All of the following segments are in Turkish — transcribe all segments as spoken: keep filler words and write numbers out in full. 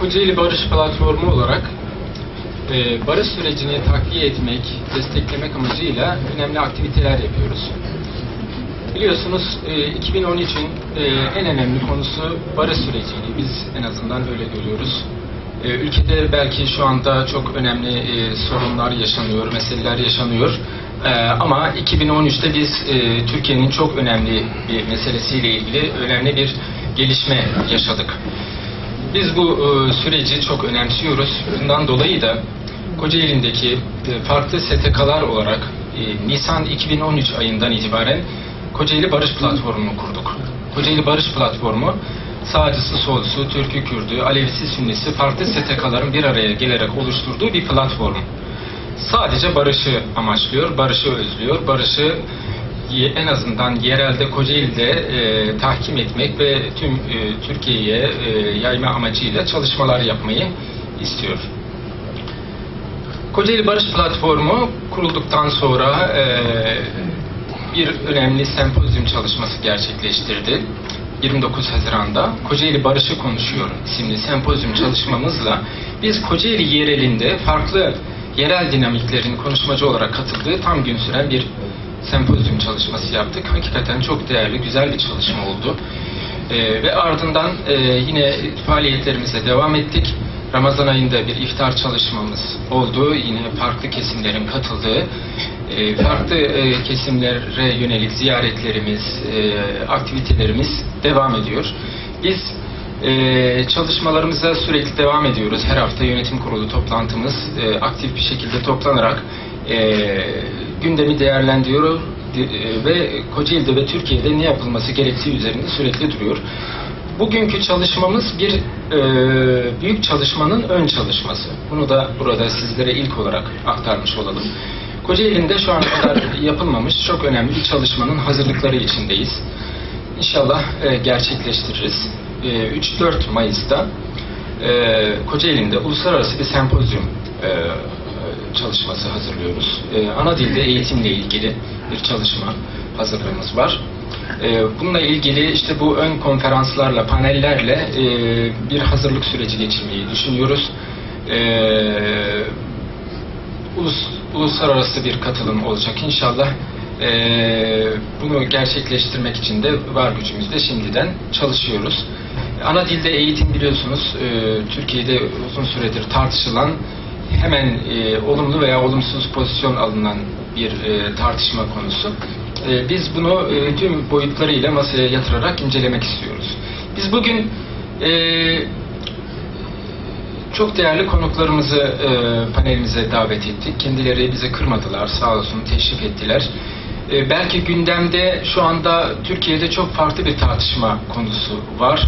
Kocaeli Barış Platformu olarak e, barış sürecini takviye etmek, desteklemek amacıyla önemli aktiviteler yapıyoruz. Biliyorsunuz e, iki bin on üçün e, en önemli konusu barış süreciydi. Biz en azından öyle görüyoruz. E, ülkede belki şu anda çok önemli e, sorunlar yaşanıyor, meseleler yaşanıyor. E, ama iki bin on üçte biz e, Türkiye'nin çok önemli bir meselesiyle ilgili önemli bir gelişme yaşadık. Biz bu e, süreci çok önemsiyoruz. Bundan dolayı da Kocaeli'ndeki e, farklı S T K'lar olarak e, Nisan iki bin on üç ayından itibaren Kocaeli Barış Platformu'nu kurduk. Kocaeli Barış Platformu sağcısı, solcusu, Türk'ü, Kürd'ü, Alevisi, Sünnisi farklı S T K'ların bir araya gelerek oluşturduğu bir platform. Sadece barışı amaçlıyor, barışı özlüyor, barışı en azından yerelde Kocaeli'de e, tahkim etmek ve tüm e, Türkiye'ye e, yayma amacıyla çalışmalar yapmayı istiyor. Kocaeli Barış Platformu kurulduktan sonra e, bir önemli sempozyum çalışması gerçekleştirdi. yirmi dokuz Haziran'da Kocaeli Barışı Konuşuyor isimli sempozyum çalışmamızla biz Kocaeli yerelinde farklı yerel dinamiklerin konuşmacı olarak katıldığı tam gün süren bir sempozyum çalışması yaptık. Hakikaten çok değerli, güzel bir çalışma oldu. Ee, ve ardından e, yine faaliyetlerimize devam ettik. Ramazan ayında bir iftar çalışmamız oldu. Yine farklı kesimlerin katıldığı, e, farklı e, kesimlere yönelik ziyaretlerimiz, e, aktivitelerimiz devam ediyor. Biz e, çalışmalarımıza sürekli devam ediyoruz. Her hafta yönetim kurulu toplantımız e, aktif bir şekilde toplanarak e, gündemi değerlendiriyor ve Kocaeli'de ve Türkiye'de ne yapılması gerektiği üzerinde sürekli duruyor. Bugünkü çalışmamız bir e, büyük çalışmanın ön çalışması. Bunu da burada sizlere ilk olarak aktarmış olalım. Kocaeli'nde şu ana kadar yapılmamış çok önemli bir çalışmanın hazırlıkları içindeyiz. İnşallah e, gerçekleştiririz. E, üç dört Mayıs'ta e, Kocaeli'nde uluslararası bir sempozyum e, çalışması hazırlıyoruz. E, ana dilde eğitimle ilgili bir çalışma hazırlığımız var. Bununla ilgili işte bu ön konferanslarla, panellerle bir hazırlık süreci geçirmeyi düşünüyoruz. Ulus, uluslararası bir katılım olacak inşallah. Bunu gerçekleştirmek için de var gücümüzle şimdiden çalışıyoruz. Ana dilde eğitim biliyorsunuz Türkiye'de uzun süredir tartışılan, hemen olumlu veya olumsuz pozisyon alınan bir tartışma konusu. Biz bunu tüm boyutlarıyla masaya yatırarak incelemek istiyoruz. Biz bugün çok değerli konuklarımızı panelimize davet ettik. Kendileri bizi kırmadılar, sağ olsun teşrif ettiler. Belki gündemde şu anda Türkiye'de çok farklı bir tartışma konusu var.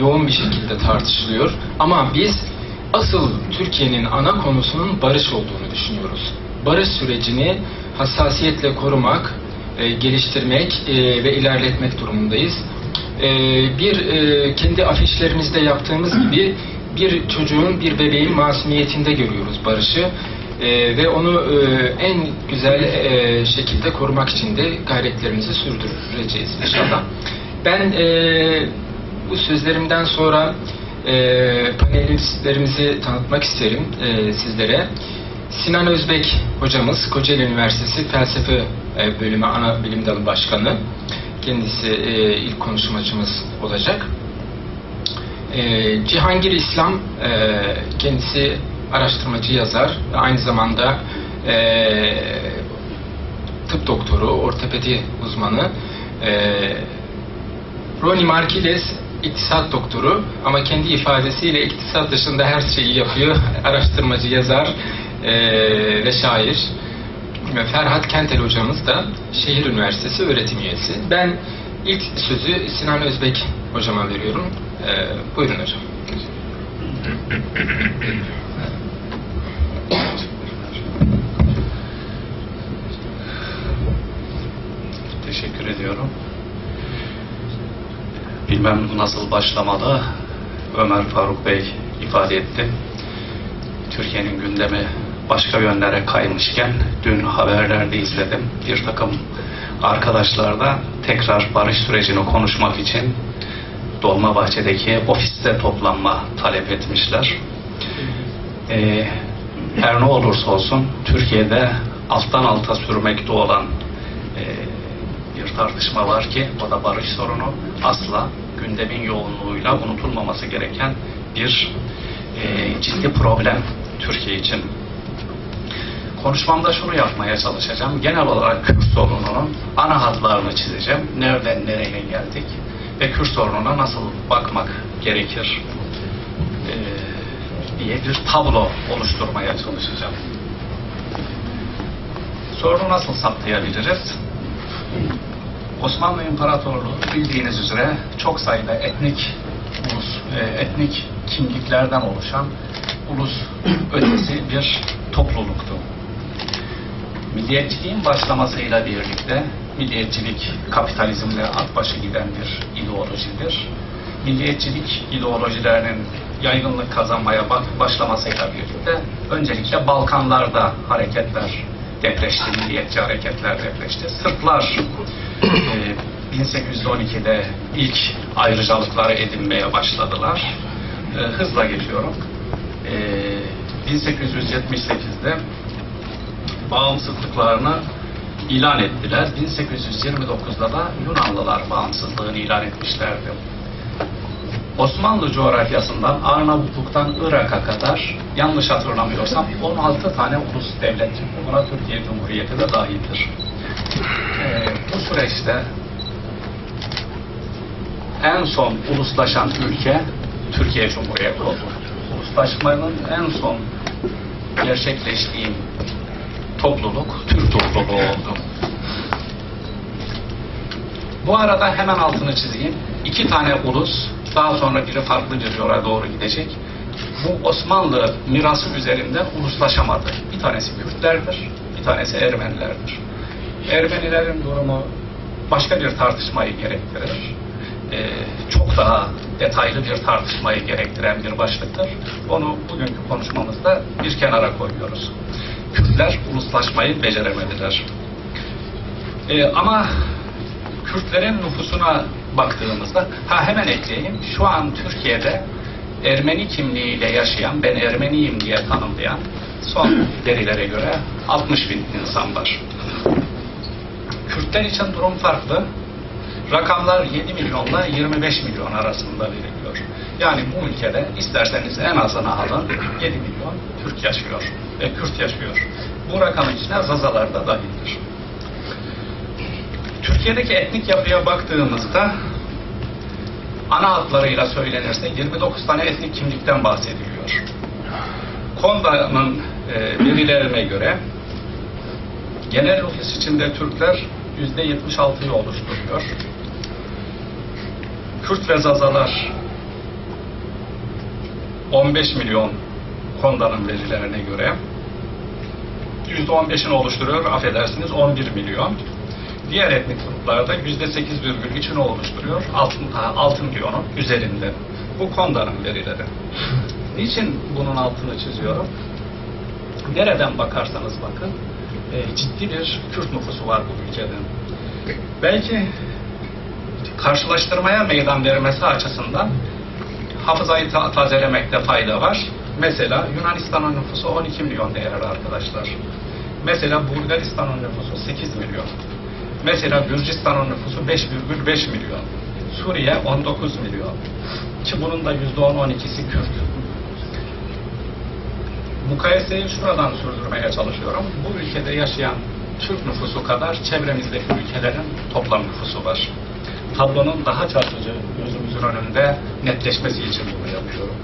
Yoğun bir şekilde tartışılıyor. Ama biz asıl Türkiye'nin ana konusunun barış olduğunu düşünüyoruz. Barış sürecini hassasiyetle korumak, geliştirmek ve ilerletmek durumundayız. Bir kendi afişlerimizde yaptığımız gibi bir çocuğun, bir bebeğin masumiyetinde görüyoruz barışı ve onu en güzel şekilde korumak için de gayretlerimizi sürdüreceğiz inşallah. Ben bu sözlerimden sonra panelistlerimizi tanıtmak isterim sizlere. Sinan Özbek hocamız, Kocaeli Üniversitesi Felsefe Bölümü Ana Bilim Dalı Başkanı. Kendisi e, ilk konuşmacımız olacak. E, Cihangir İslam, e, kendisi araştırmacı yazar ve aynı zamanda e, tıp doktoru, ortopedi uzmanı. E, Roni Margulies, iktisat doktoru ama kendi ifadesiyle iktisat dışında her şeyi yapıyor. Araştırmacı yazar e, ve şair. Ferhat Kentel hocamız da Şehir Üniversitesi öğretim üyesi. Ben ilk sözü Sinan Özbek hocama veriyorum. Ee, buyurun hocam. Teşekkür ediyorum. Bilmem nasıl başlamada Ömer Faruk Bey ifade etti. Türkiye'nin gündemi başka yönlere kaymışken dün haberlerde izledim. Bir takım arkadaşlar da tekrar barış sürecini konuşmak için Dolmabahçe'deki ofiste toplanma talep etmişler. Ee, her ne olursa olsun Türkiye'de alttan alta sürmekte olan e, bir tartışma var ki o da barış sorunu. Asla gündemin yoğunluğuyla unutulmaması gereken bir e, ciddi problem Türkiye için. Konuşmamda şunu yapmaya çalışacağım. Genel olarak Kürt sorununun ana hatlarını çizeceğim. Nereden nereye geldik ve Kürt sorununa nasıl bakmak gerekir e, diye bir tablo oluşturmaya çalışacağım. Sorunu nasıl saptayabiliriz? Osmanlı İmparatorluğu bildiğiniz üzere çok sayıda etnik ulus, e, etnik kimliklerden oluşan ulus ötesi bir topluluktu. Milliyetçiliğin başlamasıyla birlikte milliyetçilik kapitalizmle at başı giden bir ideolojidir. Milliyetçilik ideolojilerinin yaygınlık kazanmaya başlamasıyla birlikte öncelikle Balkanlarda hareketler depreşti, milliyetçi hareketler depreşti. Sırplar bin sekiz yüz on iki'de ilk ayrıcalıkları edinmeye başladılar. Hızla geçiyorum. bin sekiz yüz yetmiş sekiz'de bağımsızlıklarını ilan ettiler. bin sekiz yüz yirmi dokuz'da da Yunanlılar bağımsızlığını ilan etmişlerdi. Osmanlı coğrafyasından Arnavutluk'tan Irak'a kadar yanlış hatırlamıyorsam on altı tane ulus devlet. Buna Türkiye Cumhuriyeti de dahildir. Ee, bu süreçte en son uluslaşan ülke Türkiye Cumhuriyeti oldu. Uluslaşmanın en son gerçekleştiği topluluk Türk topluluğu oldu. Bu arada hemen altını çizeyim. İki tane ulus, daha sonra biri farklı bir yola doğru gidecek. Bu Osmanlı mirası üzerinden uluslaşamadı. Bir tanesi Kürtlerdir, bir tanesi Ermenilerdir. Ermenilerin durumu başka bir tartışmayı gerektirir. Ee, çok daha detaylı bir tartışmayı gerektiren bir başlıktır. Onu bugünkü konuşmamızda bir kenara koyuyoruz. Kürtler uluslaşmayı beceremediler. Ee, ama Kürtlerin nüfusuna baktığımızda, ha hemen ekleyeyim, şu an Türkiye'de Ermeni kimliğiyle yaşayan, ben Ermeniyim diye tanımlayan son verilere göre altmış bin insan var. Kürtler için durum farklı. Rakamlar yedi milyonla yirmi beş milyon arasında veriliyor. Yani bu ülkede isterseniz en azına alın yedi milyon Türk yaşıyor ve Kürt yaşıyor. Bu rakamın içine Zazalar da dahildir. Türkiye'deki etnik yapıya baktığımızda ana hatlarıyla söylenirse yirmi dokuz tane etnik kimlikten bahsediliyor. Konda'nın verilerine göre genel nüfus içinde Türkler yüzde yetmiş altı'yı oluşturuyor. Kürt ve Zazalar on beş milyon Konda'nın verilerine göre. yüzde on beş'ini oluşturuyor, affedersiniz on bir milyon. Diğer etnik gruplarda yüzde sekiz virgül üç'ünü oluşturuyor. altı milyonun üzerinde. Bu Konda'nın verileri. Niçin bunun altını çiziyorum? Nereden bakarsanız bakın ciddi bir Kürt nüfusu var bu ülkede. Belki karşılaştırmaya meydan vermesi açısından hafızayı tazelemekte fayda var. Mesela Yunanistan'ın nüfusu on iki milyon değerli arkadaşlar. Mesela Bulgaristan'ın nüfusu sekiz milyon. Mesela Gürcistan'ın nüfusu beş virgül beş milyon. Suriye on dokuz milyon. Ki bunun da yüzde on on iki'si Kürt. Mukayeseyi şuradan sürdürmeye çalışıyorum. Bu ülkede yaşayan Türk nüfusu kadar çevremizdeki ülkelerin toplam nüfusu var. Tablonun daha çarpıcı gözümüzün önünde netleşmesi için bunu yapıyorum.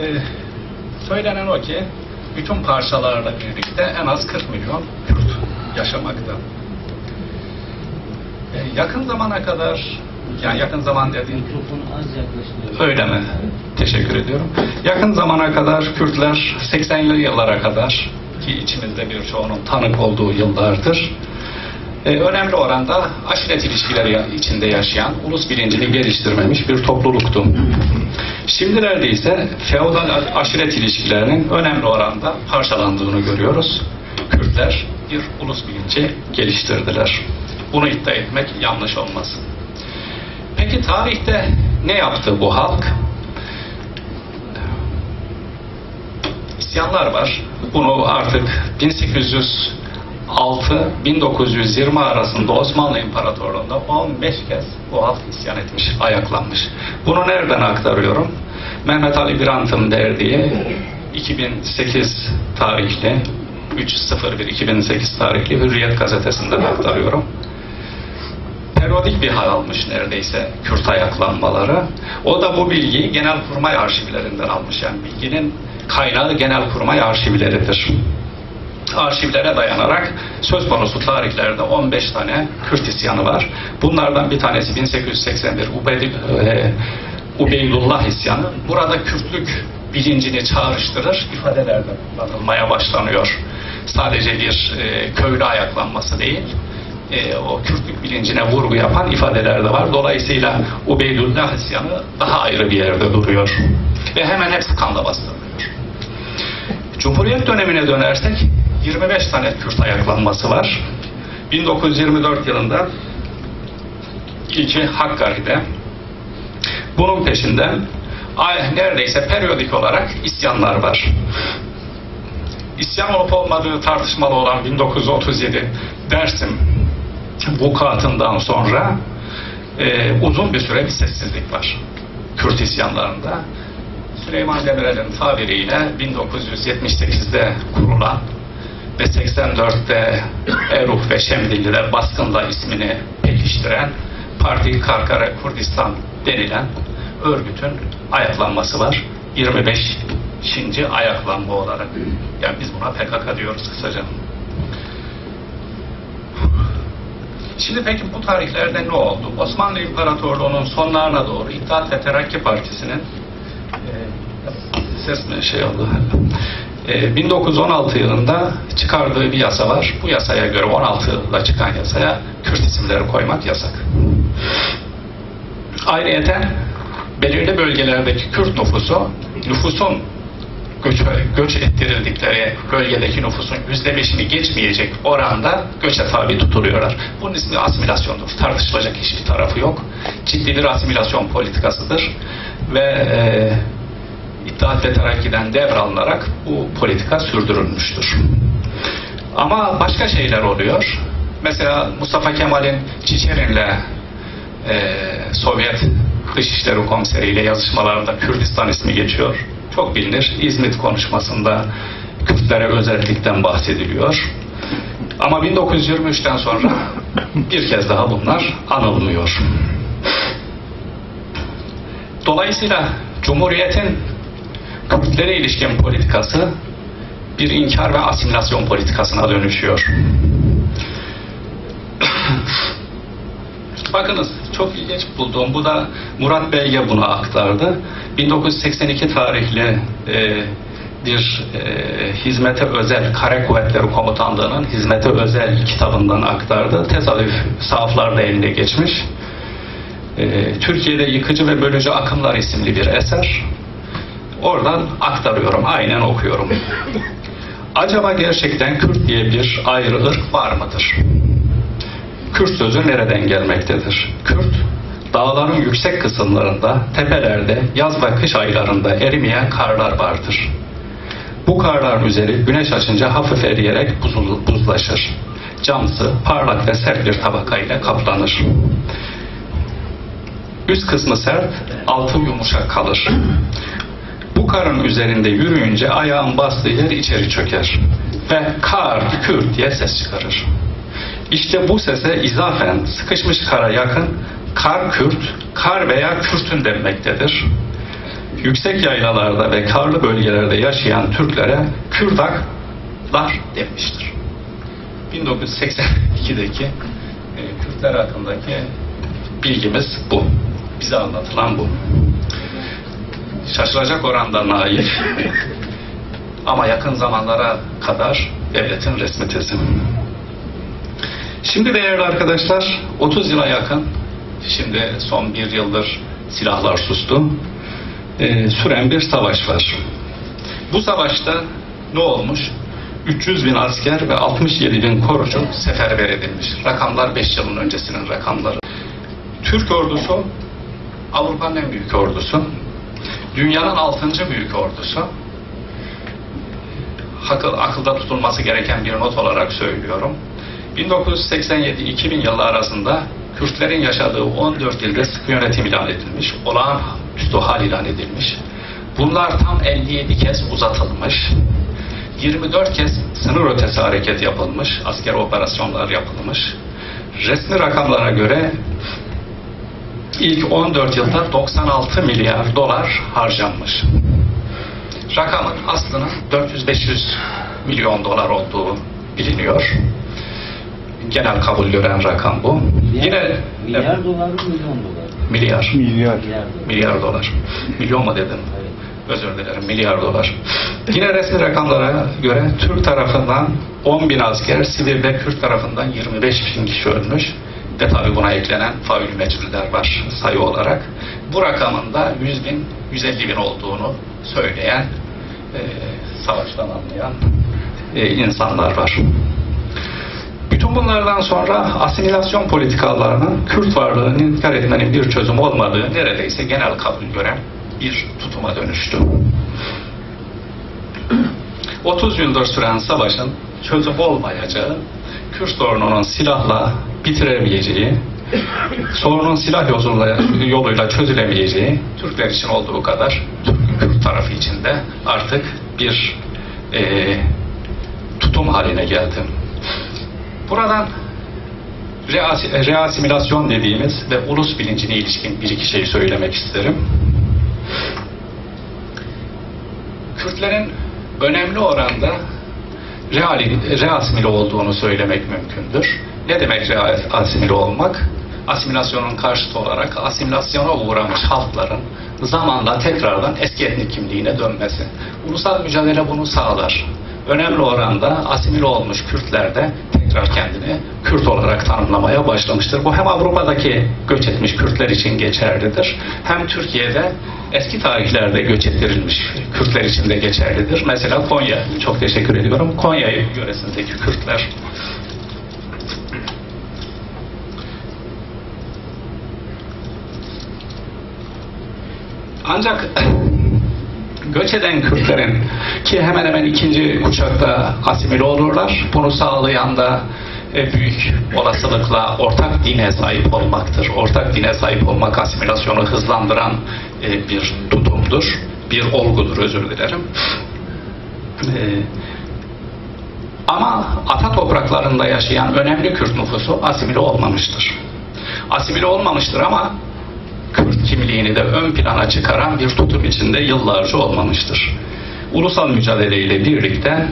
Ee, söylenen o ki bütün parçalarla birlikte en az kırk milyon Kürt yaşamakta. Ee, yakın zamana kadar, yani yakın zaman dediğim öyle mi? Teşekkür ediyorum. Yakın zamana kadar Kürtler seksen'li yıllara kadar ki içimizde birçoğunun tanık olduğu yıllardır e, önemli oranda aşiret ilişkileri içinde yaşayan, ulus bilincini geliştirmemiş bir topluluktu. Şimdilerde ise feodal aşiret ilişkilerinin önemli oranda parçalandığını görüyoruz. Kürtler bir ulus bilinci geliştirdiler. Bunu iddia etmek yanlış olmasın. Peki tarihte ne yaptı bu halk? İsyanlar var. Bunu artık bin sekiz yüz altı bin dokuz yüz yirmi arasında Osmanlı İmparatorluğu'nda on beş kez bu halk isyan etmiş, ayaklanmış. Bunu nereden aktarıyorum? Mehmet Ali Birand'ın derdiği iki bin sekiz tarihli üç sıfır bir iki bin sekiz tarihli Hürriyet gazetesinden aktarıyorum. Periyodik bir hal almış neredeyse Kürt ayaklanmaları. O da bu bilgiyi Genelkurmay arşivlerinden almış. Yani bilginin kaynağı Genelkurmay arşivleridir. Arşivlere dayanarak söz konusu tarihlerde on beş tane Kürt isyanı var. Bunlardan bir tanesi bin sekiz yüz seksen bir Ubeydullah isyanı. Burada Kürtlük bilincini çağrıştırır ifadelerde kullanılmaya başlanıyor. Sadece bir e, köylü ayaklanması değil, e, o Kürtlük bilincine vurgu yapan ifadeler de var. Dolayısıyla Ubeydullah isyanı daha ayrı bir yerde duruyor. Ve hemen hepsi kanla bastırılıyor. Cumhuriyet dönemine dönersek yirmi beş tane Kürt ayaklanması var. bin dokuz yüz yirmi dört yılında ilki Hakkari'de. Bunun peşinden neredeyse periyodik olarak isyanlar var. İsyan olup olmadığı tartışmalı olan bin dokuz yüz otuz yedi Dersim vukuatından sonra e, uzun bir süre bir sessizlik var Kürt isyanlarında. Süleyman Demirel'in tabiriyle bin dokuz yüz yetmiş sekizde kurulan ve seksen dörtte Eruh ve Şemdili'de baskınla ismini pekiştiren Parti Karkare Kurdistan denilen örgütün ayaklanması var. yirmi beşinci ayaklanma olarak. Yani biz buna P K K diyoruz kısaca. Şimdi peki bu tarihlerde ne oldu? Osmanlı İmparatorluğu'nun sonlarına doğru İttihat ve Terakki Partisi'nin e, ses mi şey oldu? E, bin dokuz yüz on altı yılında çıkardığı bir yasa var. Bu yasaya göre on altıda çıkan yasaya Kürt isimleri koymak yasak. Ayrıyeten belirli bölgelerdeki Kürt nüfusu, nüfusun göç, göç ettirildikleri bölgedeki nüfusun yüzde beşini geçmeyecek oranda göçe tabi tutuluyorlar. Bunun ismi asimilasyondur. Tartışılacak hiçbir tarafı yok. Ciddi bir asimilasyon politikasıdır. Ve e, İttihat ve Terakki'den devralınarak bu politika sürdürülmüştür. Ama başka şeyler oluyor. Mesela Mustafa Kemal'in Çiçer'inle e, Sovyet Dışişleri Komiseri ile yazışmalarında Kürdistan ismi geçiyor. Çok bilinir. İzmit konuşmasında Kürtlere özellikten bahsediliyor. Ama bin dokuz yüz yirmi üçten sonra bir kez daha bunlar anılmıyor. Dolayısıyla Cumhuriyet'in Kürtlere ilişkin politikası bir inkar ve asimilasyon politikasına dönüşüyor. Bakınız, çok ilginç bulduğum, bu da Murat Belge bunu aktardı. bin dokuz yüz seksen iki tarihli e, bir e, Hizmete Özel, Kara Kuvvetleri Komutanlığı'nın Hizmete Özel kitabından aktardı. Tesadüf sahaflarda eline geçmiş. E, Türkiye'de Yıkıcı ve Bölücü Akımlar isimli bir eser. Oradan aktarıyorum, aynen okuyorum. Acaba gerçekten Kürt diye bir ayrı ırk var mıdır? Kürt sözü nereden gelmektedir? Kürt, dağların yüksek kısımlarında, tepelerde, yaz ve kış aylarında erimeyen karlar vardır. Bu karların üzeri güneş açınca hafif eriyerek buzul, buzlaşır. Camsı, parlak ve sert bir tabakayla kaplanır. Üst kısmı sert, altı yumuşak kalır. Bu karın üzerinde yürüyünce ayağın bastığı yer içeri çöker. Ve kar, Kürt diye ses çıkarır. İşte bu sese izafen sıkışmış kara yakın, kar Kürt, kar veya Kürt'ün demektedir. Yüksek yaylalarda ve karlı bölgelerde yaşayan Türklere Kürdaklar demiştir. bin dokuz yüz seksen ikideki e, Kürtler hakkındaki bilgimiz bu. Bize anlatılan bu. Şaşılacak oranda naif. Ama yakın zamanlara kadar devletin resmi tezi. Şimdi değerli arkadaşlar, otuz yıla yakın, şimdi son bir yıldır silahlar sustu, e, süren bir savaş var. Bu savaşta ne olmuş? üç yüz bin asker ve altmış yedi bin korucu seferber edilmiş. Rakamlar beş yılın öncesinin rakamları. Türk ordusu Avrupa'nın en büyük ordusu, dünyanın altıncı büyük ordusu, akıl, akılda tutulması gereken bir not olarak söylüyorum. bin dokuz yüz seksen yedi iki bin yılı arasında Kürtlerin yaşadığı on dört ilde sıkı yönetim ilan edilmiş, olağanüstü hal ilan edilmiş. Bunlar tam elli yedi kez uzatılmış, yirmi dört kez sınır ötesi hareket yapılmış, asker operasyonlar yapılmış. Resmi rakamlara göre ilk on dört yılda doksan altı milyar dolar harcanmış. Rakamın aslında dört yüz beş yüz milyon dolar olduğu biliniyor. Genel kabul gören rakam bu. Milyar, Yine milyar e, dolar mı milyon dolar? Milyar. Milyar. Milyar dolar. Milyon mu dedim? Evet. Özür dilerim. Milyar dolar. Yine resmi rakamlara göre Türk tarafından on bin asker, Sivri ve Kürt tarafından yirmi beş bin kişi ölmüş. Ve tabi buna eklenen faul mecliler var sayı olarak. Bu rakamın da yüz bin, yüz elli bin olduğunu söyleyen, e, savaştan anlayan e, insanlar var. Bütün bunlardan sonra asimilasyon politikalarının Kürt varlığını inkar etmenin bir çözüm olmadığı neredeyse genel kabul gören bir tutuma dönüştü. otuz yıldır süren savaşın çözüm olmayacağı, Kürt sorununun silahla bitiremeyeceği, sorunun silah yoluyla çözülemeyeceği, Türkler için olduğu kadar Kürt tarafı için de artık bir e, tutum haline geldi. Buradan reasimilasyon dediğimiz ve ulus bilincine ilişkin bir iki şey söylemek isterim. Kürtlerin önemli oranda reasimile olduğunu söylemek mümkündür. Ne demek reasimile olmak? Asimilasyonun karşıtı olarak asimilasyona uğramış halkların zamanla tekrardan eski etnik kimliğine dönmesi. Ulusal mücadele bunu sağlar. Önemli oranda asimile olmuş Kürtler de tekrar kendini Kürt olarak tanımlamaya başlamıştır. Bu hem Avrupa'daki göç etmiş Kürtler için geçerlidir, hem Türkiye'de eski tarihlerde göç ettirilmiş Kürtler için de geçerlidir. Mesela Konya, çok teşekkür ediyorum. Konya yöresindeki Kürtler. Ancak göç eden Kürtlerin ki hemen hemen ikinci kuşakta asimile olurlar. Bunu sağlayan da büyük olasılıkla ortak dine sahip olmaktır. Ortak dine sahip olmak asimilasyonu hızlandıran bir tutumdur. Bir olgudur, özür dilerim. Ama ata topraklarında yaşayan önemli Kürt nüfusu asimile olmamıştır. Asimile olmamıştır ama Kürt kimliğini de ön plana çıkaran bir tutum içinde yıllarca olmamıştır. Ulusal mücadeleyle birlikte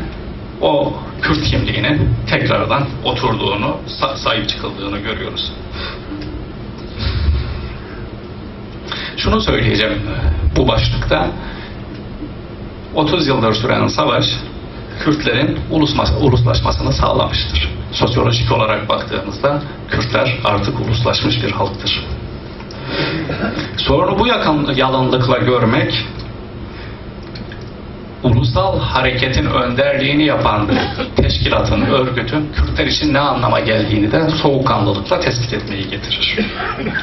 o Kürt kimliğinin tekrardan oturduğunu, sahip çıkıldığını görüyoruz. Şunu söyleyeceğim bu başlıkta. otuz yıldır süren savaş Kürtlerin uluslaşmasını sağlamıştır. Sosyolojik olarak baktığımızda Kürtler artık uluslaşmış bir halktır. Sorunu bu yakın yalınlıkla görmek, ulusal hareketin önderliğini yapan teşkilatın, örgütün Kürtler için ne anlama geldiğini de soğukkanlılıkla tespit etmeyi getirir.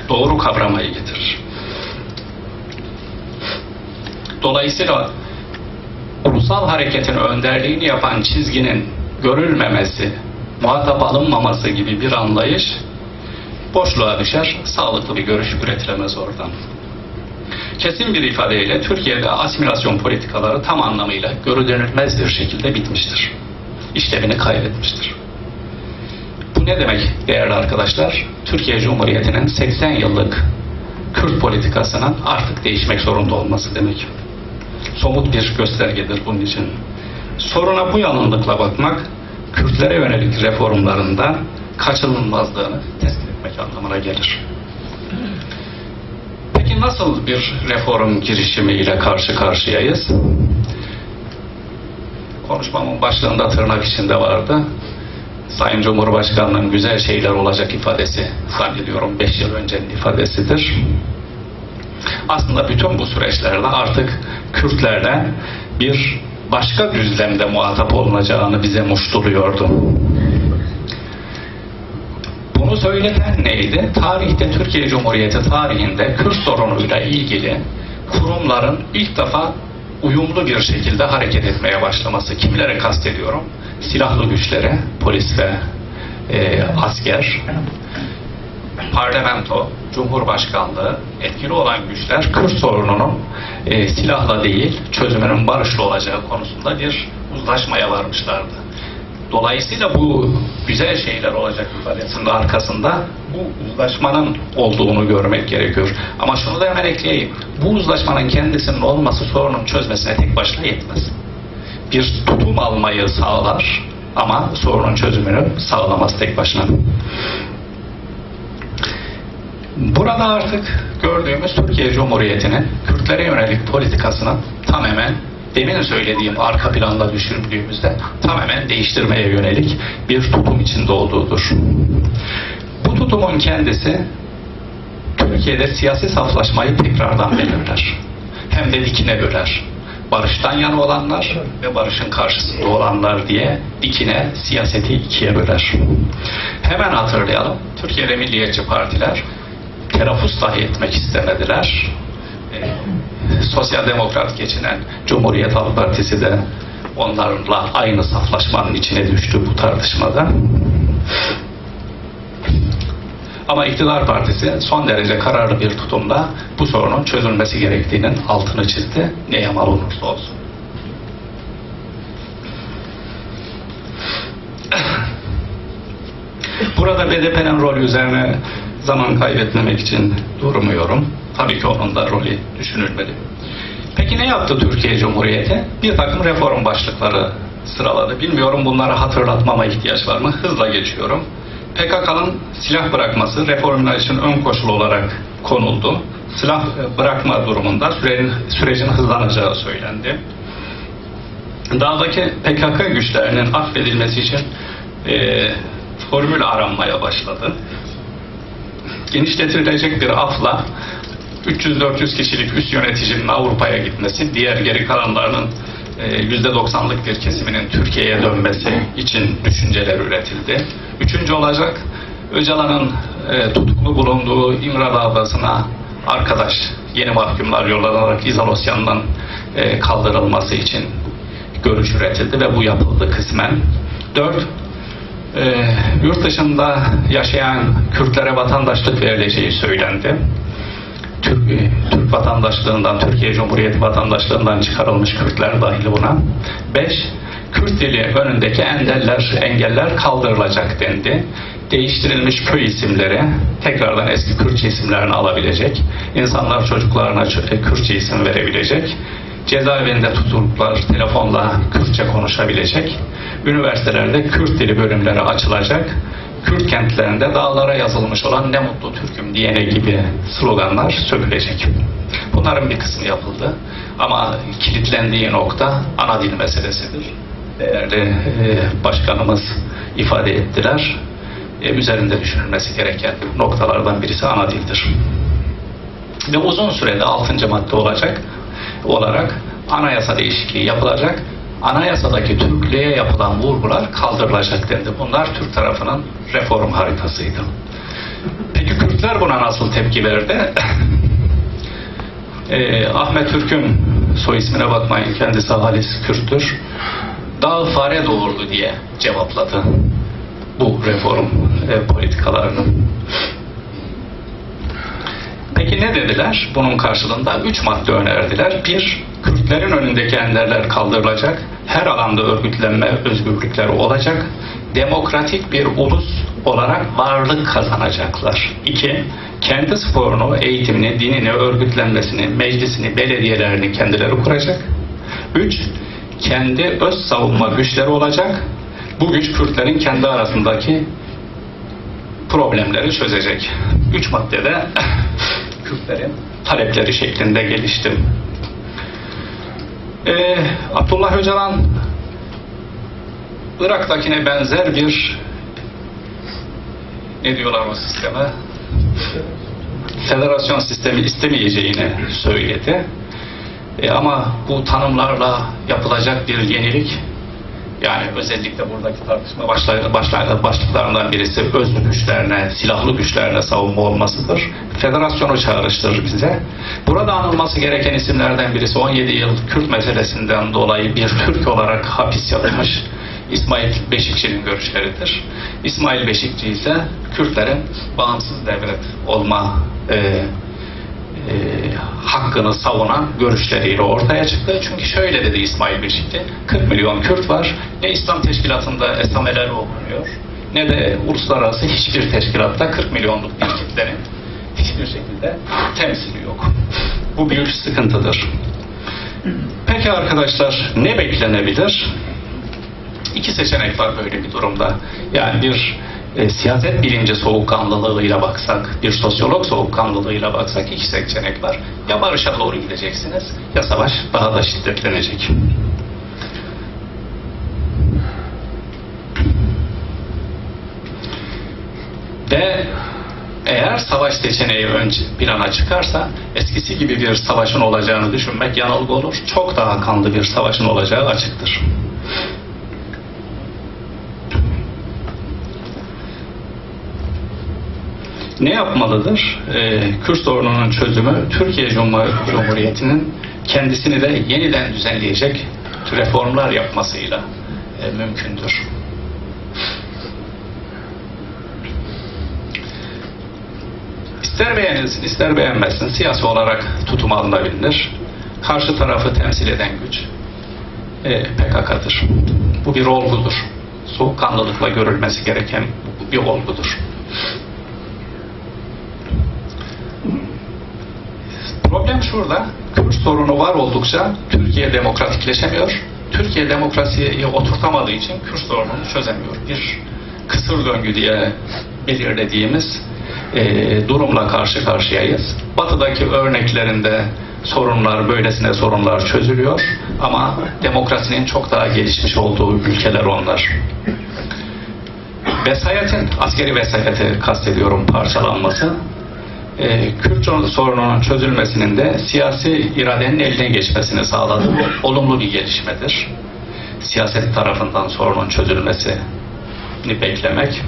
Doğru kavramayı getirir. Dolayısıyla ulusal hareketin önderliğini yapan çizginin görülmemesi, muhatap alınmaması gibi bir anlayış boşluğa düşer, sağlıklı bir görüş üretilemez oradan. Kesin bir ifadeyle Türkiye'de asimilasyon politikaları tam anlamıyla görülenilmez bir şekilde bitmiştir. İşlevini kaybetmiştir. Bu ne demek değerli arkadaşlar? Türkiye Cumhuriyeti'nin seksen yıllık Kürt politikasının artık değişmek zorunda olması demek. Somut bir göstergedir bunun için. Soruna bu yalınlıkla bakmak, Kürtlere yönelik reformlarından kaçınılmazlığını tespit etmek anlamına gelir. Peki nasıl bir reform girişimi ile karşı karşıyayız? Konuşmamın başlığında tırnak içinde vardı. Sayın Cumhurbaşkanı'nın güzel şeyler olacak ifadesi, zannediyorum beş yıl öncenin ifadesidir. Aslında bütün bu süreçlerde artık Kürtlerle bir başka düzlemde muhatap olunacağını bize muştuluyordu. Bunu söyleten neydi? Tarihte, Türkiye Cumhuriyeti tarihinde Kürt sorunuyla ilgili kurumların ilk defa uyumlu bir şekilde hareket etmeye başlaması. Kimlere kastediyorum? Silahlı güçlere, polis ve e, asker, parlamento, cumhurbaşkanlığı, etkili olan güçler Kürt sorununun e, silahla değil, çözümünün barışlı olacağı konusunda bir uzlaşmaya varmışlardı. Dolayısıyla bu güzel şeyler olacak ifadesinin arkasında bu uzlaşmanın olduğunu görmek gerekiyor. Ama şunu da hemen ekleyeyim. Bu uzlaşmanın kendisinin olması sorunun çözmesine tek başına yetmez. Bir tutum almayı sağlar ama sorunun çözümünü sağlamaz tek başına. Burada artık gördüğümüz Türkiye Cumhuriyeti'nin Kürtlere yönelik politikasının tam hemen demin söylediğim arka planda düşündüğümüzde tamamen değiştirmeye yönelik bir tutum içinde olduğudur. Bu tutumun kendisi Türkiye'de siyasi saflaşmayı tekrardan belirler. Hem de dikine böler. Barıştan yana olanlar ve barışın karşısında olanlar diye dikine siyaseti ikiye böler. Hemen hatırlayalım. Türkiye'de milliyetçi partiler terafus dahi etmek istemediler. Sosyal demokrat geçinen Cumhuriyet Halk Partisi de onlarla aynı saflaşmanın içine düştü bu tartışmada. Ama İktidar Partisi son derece kararlı bir tutumla bu sorunun çözülmesi gerektiğinin altını çizdi. Ne yamal olursa olsun. Burada B D P'nin rolü üzerine zaman kaybetmemek için durmuyorum. Tabii ki onun da rolü düşünülmeli. Peki ne yaptı Türkiye Cumhuriyeti? Bir takım reform başlıkları sıraladı. Bilmiyorum bunları hatırlatmama ihtiyaç var mı? Hızla geçiyorum. P K K'nın silah bırakması reformlar için ön koşul olarak konuldu. Silah bırakma durumunda sürenin, sürecin hızlanacağı söylendi. Dağdaki P K K güçlerinin affedilmesi için e, formül aranmaya başladı. Genişletilecek bir afla üç yüz dört yüz kişilik üst yöneticinin Avrupa'ya gitmesi, diğer geri kalanlarının yüzde doksanlık bir kesiminin Türkiye'ye dönmesi için düşünceler üretildi. Üçüncü olacak, Öcalan'ın tutuklu bulunduğu İmralı davasına arkadaş yeni mahkumlar yollanarak izolasyandan kaldırılması için görüş üretildi ve bu yapıldı kısmen. Dört, E, yurt dışında yaşayan Kürtlere vatandaşlık verileceği söylendi. Türk, e, Türk vatandaşlığından, Türkiye Cumhuriyeti vatandaşlığından çıkarılmış Kürtler dahil buna. Beş, Kürt dili önündeki engeller, engeller kaldırılacak dendi. Değiştirilmiş köy isimleri tekrardan eski Kürtçe isimlerini alabilecek. İnsanlar çocuklarına Kürtçe isim verebilecek. Cezaevinde tutuklular telefonla Kürtçe konuşabilecek. Üniversitelerde Kürt dili bölümleri açılacak. Kürt kentlerinde dağlara yazılmış olan "Ne mutlu Türk'üm" diyene gibi sloganlar sökülecek. Bunların bir kısmı yapıldı. Ama kilitlendiği nokta ana dil meselesidir. Değerli başkanımız ifade ettiler. Üzerinde düşünülmesi gereken noktalardan birisi ana dildir. Ve uzun sürede altıncı madde olacak olarak anayasa değişikliği yapılacak. Anayasadaki Türklüğe yapılan vurgular kaldırılacak dendi. Bunlar Türk tarafının reform haritasıydı. Peki Kürtler buna nasıl tepki verdi? e, Ahmet Türk'ün soy ismine bakmayın, kendisi halis Kürttür. Dağ fare doğurdu diye cevapladı bu reform e, politikalarını. Peki ne dediler? Bunun karşılığında üç madde önerdiler. Bir, Kürtlerin önündeki engeller kaldırılacak. Her alanda örgütlenme özgürlükleri olacak. Demokratik bir ulus olarak varlık kazanacaklar. İki, kendi sporunu, eğitimini, dinini, örgütlenmesini, meclisini, belediyelerini kendileri kuracak. Üç, kendi öz savunma güçleri olacak. Bu güç Kürtlerin kendi arasındaki problemleri çözecek. Üç maddede Kürtlerin talepleri şeklinde gelişti. Ee, Abdullah Öcalan Irak'takine benzer bir ne diyorlar bu sisteme? Federasyon sistemi istemeyeceğini söyledi. Ee, ama bu tanımlarla yapılacak bir yenilik Yani özellikle buradaki tartışma başlıklarından birisi özgür güçlerine, silahlı güçlerine savunma olmasıdır. Federasyonu çağrıştırır bize. Burada anılması gereken isimlerden birisi on yedi yıl Kürt meselesinden dolayı bir Türk olarak hapis yatmış İsmail Beşikçi'nin görüşleridir. İsmail Beşikçi ise Kürtlerin bağımsız devlet olma e, e, hakkını savunan görüşleriyle ortaya çıktı. Çünkü şöyle dedi İsmail Beşikçi, kırk milyon Kürt var, ne İslam teşkilatında esameler okunuyor, ne de uluslararası hiçbir teşkilatta kırk milyonluk bir kitlenin hiçbir şekilde temsili yok. Bu büyük sıkıntıdır. Peki arkadaşlar, ne beklenebilir? İki seçenek var böyle bir durumda. Yani bir e, siyaset bilinci soğukkanlılığıyla baksak, bir sosyolog soğukkanlılığıyla baksak iki seçenek var. Ya barışa doğru gideceksiniz ya savaş daha da şiddetlenecek. Ve eğer savaş seçeneği ön plana çıkarsa eskisi gibi bir savaşın olacağını düşünmek yanılgı olur. Çok daha kanlı bir savaşın olacağı açıktır. Ne yapmalıdır? Ee, Kürt sorununun çözümü Türkiye Cumhuriyeti'nin kendisini de yeniden düzenleyecek reformlar yapmasıyla e, mümkündür. İster beğenilsin, ister beğenmezsin siyasi olarak tutum alınabilir. Karşı tarafı temsil eden güç e, P K K'dır. Bu bir olgudur. Soğukkanlılıkla görülmesi gereken bir olgudur. Problem şurada, Kürt sorunu var oldukça Türkiye demokratikleşemiyor. Türkiye demokrasiyi oturtamadığı için Kürt sorununu çözemiyor. Bir kısır döngü diye belirlediğimiz e, durumla karşı karşıyayız. Batı'daki örneklerinde sorunlar, böylesine sorunlar çözülüyor. Ama demokrasinin çok daha gelişmiş olduğu ülkeler onlar. Vesayetin, askeri vesayeti kastediyorum, parçalanması. Kürt sorununun çözülmesinin de siyasi iradenin eline geçmesini sağladı. Olumlu bir gelişmedir. Siyaset tarafından sorunun çözülmesini beklemek.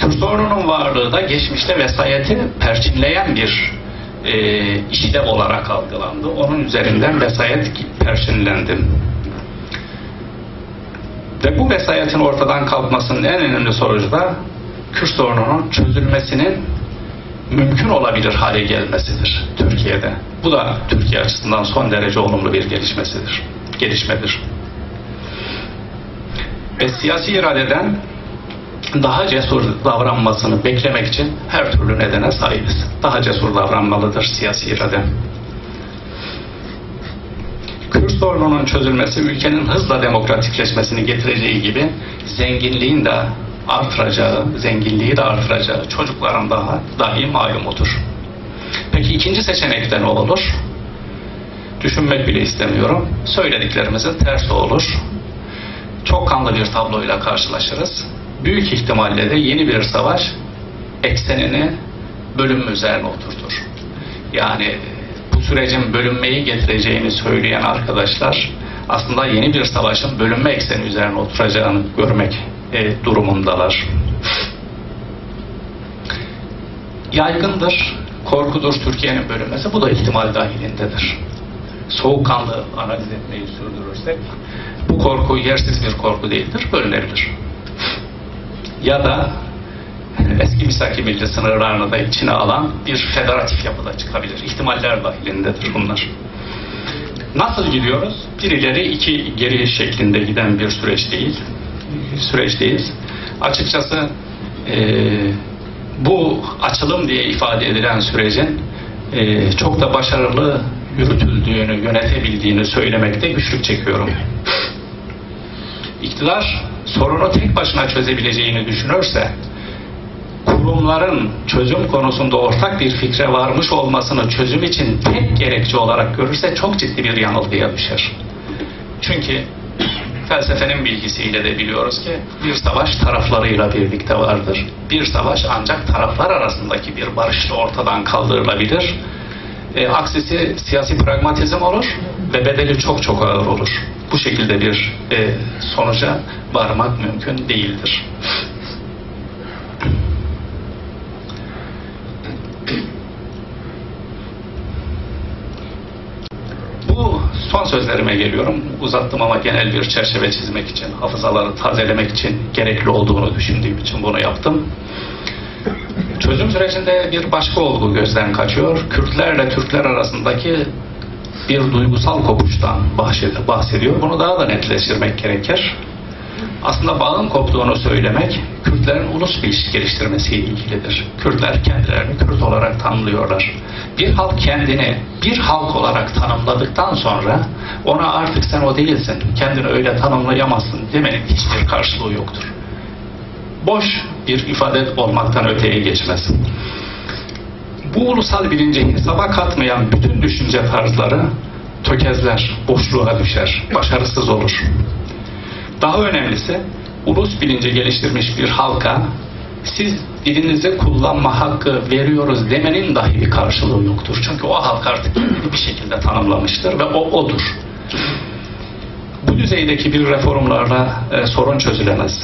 Kürt sorununun varlığı da geçmişte vesayeti perçinleyen bir e, işide olarak algılandı. Onun üzerinden vesayet perçinlendi. Ve bu vesayetin ortadan kalkmasının en önemli sonucu da Kürt sorununun çözülmesinin mümkün olabilir hale gelmesidir Türkiye'de. Bu da Türkiye açısından son derece olumlu bir gelişmesidir, gelişmedir. Ve siyasi iradeden daha cesur davranmasını beklemek için her türlü nedene sahibiz. Daha cesur davranmalıdır siyasi irade. Kürt sorununun çözülmesi ülkenin hızla demokratikleşmesini getireceği gibi zenginliğin de artıracağı, zenginliği de artıracağı çocukların daha dahi malumudur. Peki ikinci seçenekte ne olur? Düşünmek bile istemiyorum. Söylediklerimizin tersi olur. Çok kanlı bir tabloyla karşılaşırız. Büyük ihtimalle de yeni bir savaş eksenini bölünme üzerine oturtur. Yani bu sürecin bölünmeyi getireceğini söyleyen arkadaşlar aslında yeni bir savaşın bölünme ekseni üzerine oturacağını görmek durumundalar. Yaygındır, korkudur Türkiye'nin bölünmesi. Bu da ihtimal dahilindedir. Soğukkanlı analiz etmeyi sürdürürsek bu korku yersiz bir korku değildir, bölünebilir. Ya da eski misaki milli sınırlarını da içine alan bir federatif yapıda çıkabilir. İhtimaller dahilindedir bunlar. Nasıl gidiyoruz? Bir ileri iki geri şeklinde giden bir süreç değil. süreçteyiz. Açıkçası e, bu açılım diye ifade edilen sürecin e, çok da başarılı yürütüldüğünü, yönetebildiğini söylemekte güçlük çekiyorum. İktidar sorunu tek başına çözebileceğini düşünürse kurumların çözüm konusunda ortak bir fikre varmış olmasını çözüm için tek gerekçe olarak görürse çok ciddi bir yanılgıya düşer. Çünkü felsefenin bilgisiyle de biliyoruz ki bir savaş taraflarıyla birlikte vardır. Bir savaş ancak taraflar arasındaki bir barışla ortadan kaldırılabilir. e, aksesi siyasi pragmatizm olur ve bedeli çok çok ağır olur. Bu şekilde bir e, sonuca varmak mümkün değildir. Bu son sözlerime geliyorum. Uzattım ama genel bir çerçeve çizmek için, hafızaları tazelemek için gerekli olduğunu düşündüğüm için bunu yaptım. Çözüm sürecinde bir başka olgu gözden kaçıyor. Kürtlerle Türkler arasındaki bir duygusal kopuştan bahsediyor. Bunu daha da netleştirmek gerekir. Aslında bağın koptuğunu söylemek Kürtlerin ulus bilişi geliştirmesiyle ilgilidir. Kürtler kendilerini Kürt olarak tanımlıyorlar. Bir halk kendini bir halk olarak tanımladıktan sonra ona artık sen o değilsin, kendini öyle tanımlayamazsın demenin hiçbir karşılığı yoktur. Boş bir ifade olmaktan öteye geçmez. Bu ulusal bilinci hesaba katmayan bütün düşünce tarzları tökezler, boşluğa düşer, başarısız olur. Daha önemlisi, ulus bilinci geliştirmiş bir halka siz dilinizi kullanma hakkı veriyoruz demenin dahi bir karşılığı yoktur. Çünkü o halk artık kendini bir şekilde tanımlamıştır ve o odur. Bu düzeydeki bir reformlarla e, sorun çözülemez.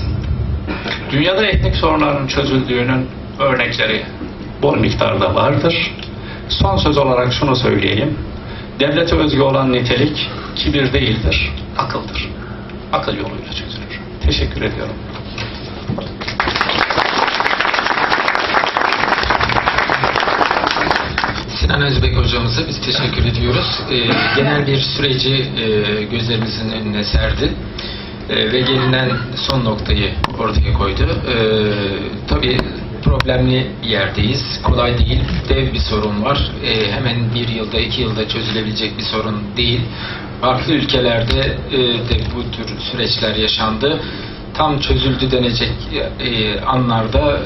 Dünyada etnik sorunların çözüldüğünün örnekleri bol miktarda vardır. Son söz olarak şunu söyleyeyim. Devlete özgü olan nitelik kibir değildir, akıldır. Akıl yoluyla çözülür. Teşekkür ediyorum. Sinan Özbek hocamıza biz teşekkür ediyoruz. Ee, genel bir süreci e, gözlerimizin önüne serdi. E, ve gelinen son noktayı ortaya koydu. E, tabii problemli bir yerdeyiz. Kolay değil. Dev bir sorun var. E, hemen bir yılda, iki yılda çözülebilecek bir sorun değil. Farklı ülkelerde e, de bu tür süreçler yaşandı. Tam çözüldü denecek e, anlarda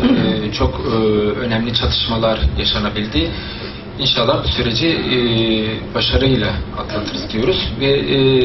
e, çok e, önemli çatışmalar yaşanabildi. İnşallah bu süreci e, başarıyla atlatırız diyoruz ve e,